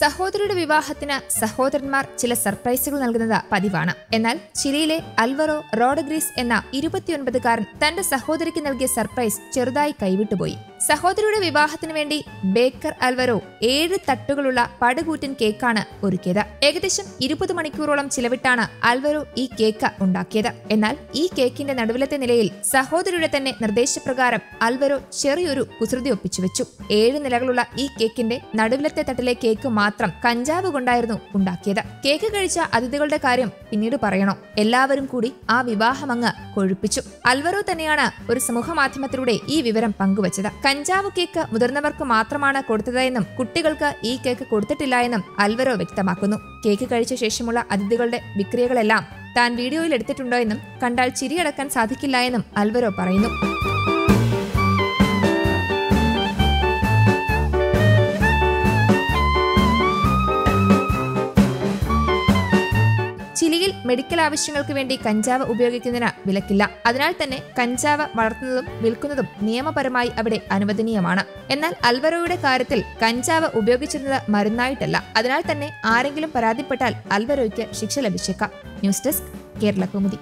സഹോദരിയുടെ വിവാഹത്തിന് സഹോദരന്മാർ ചില സർപ്രൈസുകൾ നൽകുന്നത് പതിവാണ്. എന്നാൽ ചിലിയിലെ ആൽവറോ റോഡ്രിഗസ് എന്ന 29-കാരൻ തന്റെ സഹോദരിക്ക് നൽകിയ സർപ്രൈസ് ചെറുതായി കൈവിട്ടുപോയി. സഹോദരിയുടെ വിവാഹത്തിന് വേണ്ടി ബേക്കർ ആൽവറോ 7 തട്ടുകളുള്ള പടുകൂറ്റൻ കേക്കാണ് ഒരുക്കിയത്. ഏകദേശം 20 മണിക്കൂറോളം ചിലവിട്ടാണ് ആൽവറോ ഈ കേക്ക് ഉണ്ടാക്കിയത്. എന്നാൽ ഈ കേക്കിന്റെ നടുവിലത്തെ നിലയിൽ സഹോദരിയുടെ തന്നെ നിർദ്ദേശപ്രകാരം ആൽവറോ ചെറിയൊരു കുസൃതി ഒപ്പിച്ചുവെച്ചു. 7 നിലകളുള്ള ഈ കേക്കിന്റെ നടുവിലത്തെ തട്ടിലെ കേക്ക് മാത്രം കഞ്ചാവ് കൊണ്ടായിരുന്നു ഉണ്ടാക്കിയത്. കേക്ക് കഴിച്ച അതിഥികളുടെ കാര്യം പിന്നീട് പറയണോ, എല്ലാവരും കൂടി ആ വിവാഹമങ്ങ് കൊഴുപ്പിച്ചു. ആൽവറോ തന്നെയാണ് ഒരു സമൂഹ മാധ്യമത്തിലൂടെ ഈ വിവരം പങ്കുവച്ചത്. കഞ്ചാവ് കേക്ക് മുതിർന്നവർക്ക് മാത്രമാണ് കൊടുത്തതെന്നും കുട്ടികൾക്ക് ഈ കേക്ക് കൊടുത്തിട്ടില്ല എന്നും ആൽവറോ വ്യക്തമാക്കുന്നു. കേക്ക് കഴിച്ച ശേഷമുള്ള അതിഥികളുടെ വിക്രിയകളെല്ലാം താൻ വീഡിയോയിൽ എടുത്തിട്ടുണ്ടോ എന്നും കണ്ടാൽ ചിരിയടക്കാൻ സാധിക്കില്ല എന്നും ആൽവറോ പറയുന്നു. ചിലിയിൽ മെഡിക്കൽ ആവശ്യങ്ങൾക്ക് വേണ്ടി കഞ്ചാവ് ഉപയോഗിക്കുന്നതിന് വിലക്കില്ല. അതിനാൽ തന്നെ കഞ്ചാവ് വളർത്തുന്നതും വിൽക്കുന്നതും നിയമപരമായി അവിടെ അനുവദനീയമാണ്. എന്നാൽ ആൽവറോയുടെ കാര്യത്തിൽ കഞ്ചാവ് ഉപയോഗിച്ചിരുന്നത് മരുന്നായിട്ടല്ല. അതിനാൽ തന്നെ ആരെങ്കിലും പരാതിപ്പെട്ടാൽ ആൽവറോയ്ക്ക് ശിക്ഷ ലഭിച്ചേക്കാം. News desk, Kerala Kaumudi.